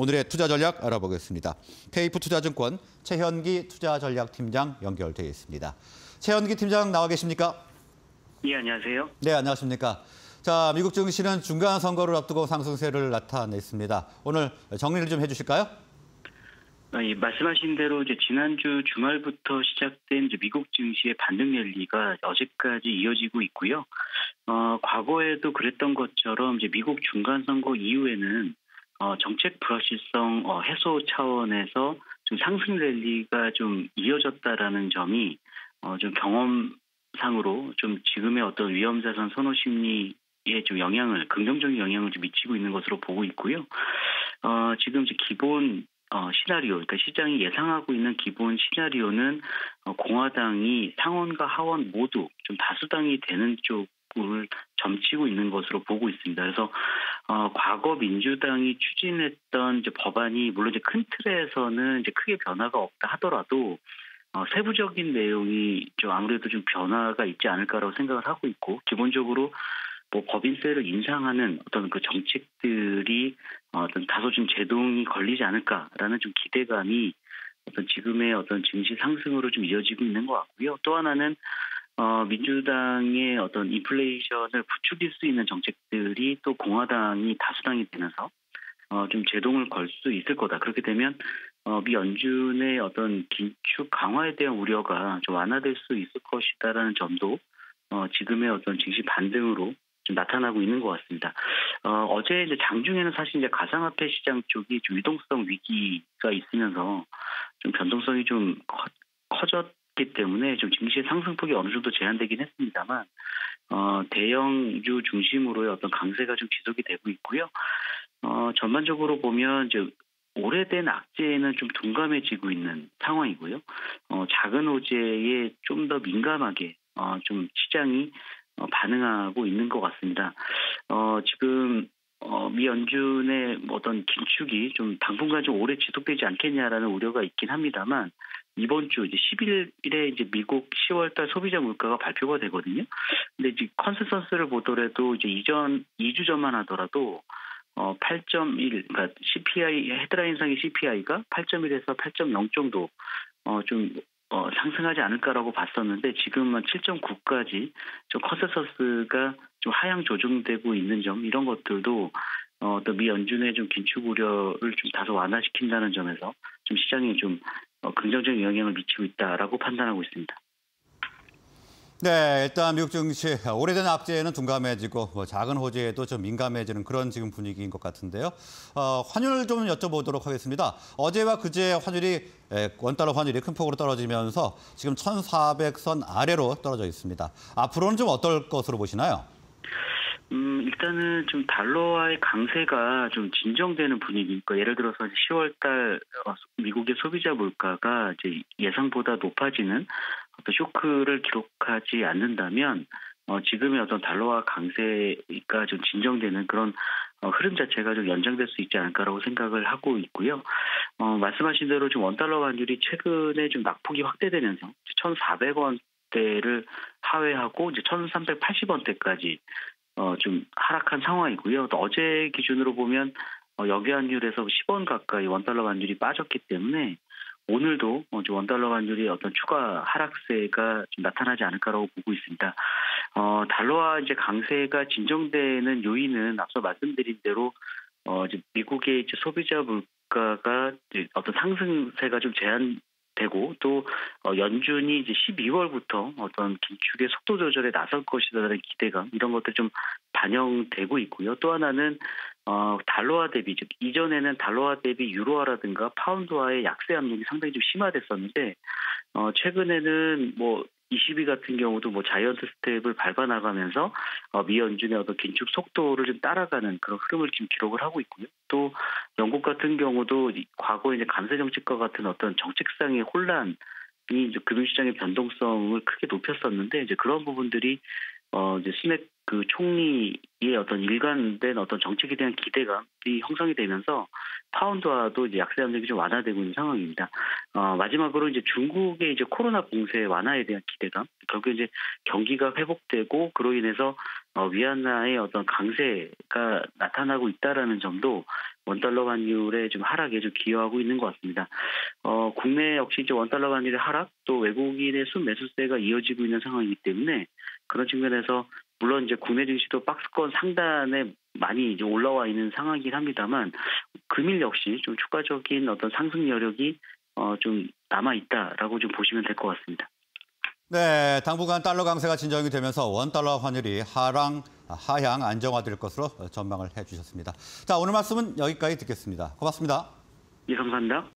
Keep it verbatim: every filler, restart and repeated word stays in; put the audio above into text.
오늘의 투자 전략 알아보겠습니다. 케이에프 투자증권 채현기 투자전략팀장 연결되어 있습니다. 채현기 팀장 나와 계십니까? 예, 안녕하세요. 네, 안녕하십니까. 자, 미국 증시는 중간 선거를 앞두고 상승세를 나타냈습니다. 오늘 정리를 좀 해주실까요? 예, 말씀하신 대로 이제 지난주 주말부터 시작된 이제 미국 증시의 반등 랠리가 어제까지 이어지고 있고요. 어, 과거에도 그랬던 것처럼 이제 미국 중간 선거 이후에는 어, 정책 불확실성 어, 해소 차원에서 좀 상승 랠리가 좀 이어졌다라는 점이 어, 좀 경험상으로 좀 지금의 어떤 위험자산 선호 심리 에 좀 영향을 긍정적인 영향을 좀 미치고 있는 것으로 보고 있고요. 어, 지금 이제 기본 어, 시나리오, 그러니까 시장이 예상하고 있는 기본 시나리오는 어, 공화당이 상원과 하원 모두 좀 다수당이 되는 쪽을 점치고 있는 것으로 보고 있습니다. 그래서 어, 과거 민주당이 추진했던 이제 법안이 물론 이제 큰 틀에서는 이제 크게 변화가 없다 하더라도 어, 세부적인 내용이 좀 아무래도 좀 변화가 있지 않을까라고 생각을 하고 있고, 기본적으로 뭐 법인세를 인상하는 어떤 그 정책들이 어떤 다소 좀 제동이 걸리지 않을까라는 좀 기대감이 어떤 지금의 어떤 증시 상승으로 좀 이어지고 있는 것 같고요. 또 하나는 어 민주당의 어떤 인플레이션을 부추길 수 있는 정책들이 또 공화당이 다수당이 되면서 어 좀 제동을 걸 수 있을 거다. 그렇게 되면 어 미 연준의 어떤 긴축 강화에 대한 우려가 좀 완화될 수 있을 것이다라는 점도 어 지금의 어떤 증시 반등으로 좀 나타나고 있는 것 같습니다. 어, 어제 이제 장중에는 사실 이제 가상화폐 시장 쪽이 좀 유동성 위기가 있으면서 좀 변동성이 좀 커, 커졌기 때문에 좀 증시의 상승폭이 어느 정도 제한되긴 했습니다만, 어, 대형주 중심으로의 어떤 강세가 좀 지속이 되고 있고요. 어, 전반적으로 보면 이제 오래된 악재에는 좀 둔감해지고 있는 상황이고요. 어, 작은 호재에 좀 더 민감하게 어, 좀 시장이 어, 반응하고 있는 것 같습니다. 어, 지금 어, 미 연준의 어떤 긴축이 좀 당분간 좀 오래 지속되지 않겠냐라는 우려가 있긴 합니다만, 이번 주 이제 십일일에 이제 미국 시월달 소비자 물가가 발표가 되거든요. 근데 이제 컨센서스를 보더라도 이제 이전 이 주 전만 하더라도 어, 팔 점 일, 그러니까 씨피아이 헤드라인상의 씨피아이가 팔 점 일에서 팔 점 영 정도 어, 좀 어, 상승하지 않을까라고 봤었는데, 지금은 칠 점 구까지 좀 컨센서스가 좀 하향 조정되고 있는 점, 이런 것들도 어, 또 미 연준의 좀 긴축 우려를 좀 다소 완화시킨다는 점에서 좀 시장에 좀 어, 긍정적인 영향을 미치고 있다라고 판단하고 있습니다. 네, 일단 미국 증시 오래된 악재에는 둔감해지고 뭐 작은 호재에도 좀 민감해지는 그런 지금 분위기인 것 같은데요. 어, 환율 좀 여쭤보도록 하겠습니다. 어제와 그제 환율이 원달러 환율이 큰 폭으로 떨어지면서 지금 천사백 선 아래로 떨어져 있습니다. 앞으로는 좀 어떨 것으로 보시나요? 음, 일단은 좀 달러와의 강세가 좀 진정되는 분위기니까, 예를 들어서 시월달 미국의 소비자 물가가 이제 예상보다 높아지는 어떤 쇼크를 기록하지 않는다면 어, 지금의 어떤 달러와 강세가 좀 진정되는 그런 어, 흐름 자체가 좀 연장될 수 있지 않을까라고 생각을 하고 있고요. 어, 말씀하신 대로 좀 원달러 환율이 최근에 좀 낙폭이 확대되면서 천사백 원대를 하회하고 이제 천삼백팔십 원대까지 어, 좀 하락한 상황이고요. 또 어제 기준으로 보면 어, 여기환율에서 십 원 가까이 원달러 환율이 빠졌기 때문에 오늘도 원달러 환율이 어떤 추가 하락세가 좀 나타나지 않을까라고 보고 있습니다. 어, 달러와 이제 강세가 진정되는 요인은 앞서 말씀드린 대로 어, 이제 미국의 이제 소비자 물가가 이제 어떤 상승세가 좀 제한되고, 또 어, 연준이 이제 십이월부터 어떤 긴축의 속도 조절에 나설 것이라는 기대감, 이런 것들 좀 반영되고 있고요. 또 하나는 어, 달러화 대비, 즉 이전에는 달러화 대비 유로화라든가 파운드화의 약세 압력이 상당히 좀 심화됐었는데, 어, 최근에는 뭐 이십이 같은 경우도 뭐 자이언트 스텝을 밟아 나가면서 어, 미 연준의 어떤 긴축 속도를 좀 따라가는 그런 흐름을 지금 기록을 하고 있고요. 또 영국 같은 경우도 과거 이제 감세 정책과 같은 어떤 정책상의 혼란이 이제 금융시장의 변동성을 크게 높였었는데, 이제 그런 부분들이 어, 이제 스넥 그 총리의 어떤 일관된 어떤 정책에 대한 기대감이 형성이 되면서 파운드화도 이제 약세 압력이 좀 완화되고 있는 상황입니다. 어, 마지막으로 이제 중국의 이제 코로나 봉쇄 완화에 대한 기대감, 결국 이제 경기가 회복되고 그로 인해서 위안화의 어떤 강세가 나타나고 있다라는 점도 원달러 환율의 좀 하락에 좀 기여하고 있는 것 같습니다. 어, 국내 역시 이제 원달러 환율의 하락, 또 외국인의 순매수세가 이어지고 있는 상황이기 때문에 그런 측면에서 물론 이제 국내 증시도 박스권 상단에 많이 이제 올라와 있는 상황이긴 합니다만 금일 역시 좀 추가적인 어떤 상승 여력이 어, 좀 남아 있다라고 좀 보시면 될 것 같습니다. 네, 당분간 달러 강세가 진정이 되면서 원달러 환율이 하락, 하향 안정화될 것으로 전망을 해주셨습니다. 자, 오늘 말씀은 여기까지 듣겠습니다. 고맙습니다. 예, 감사합니다.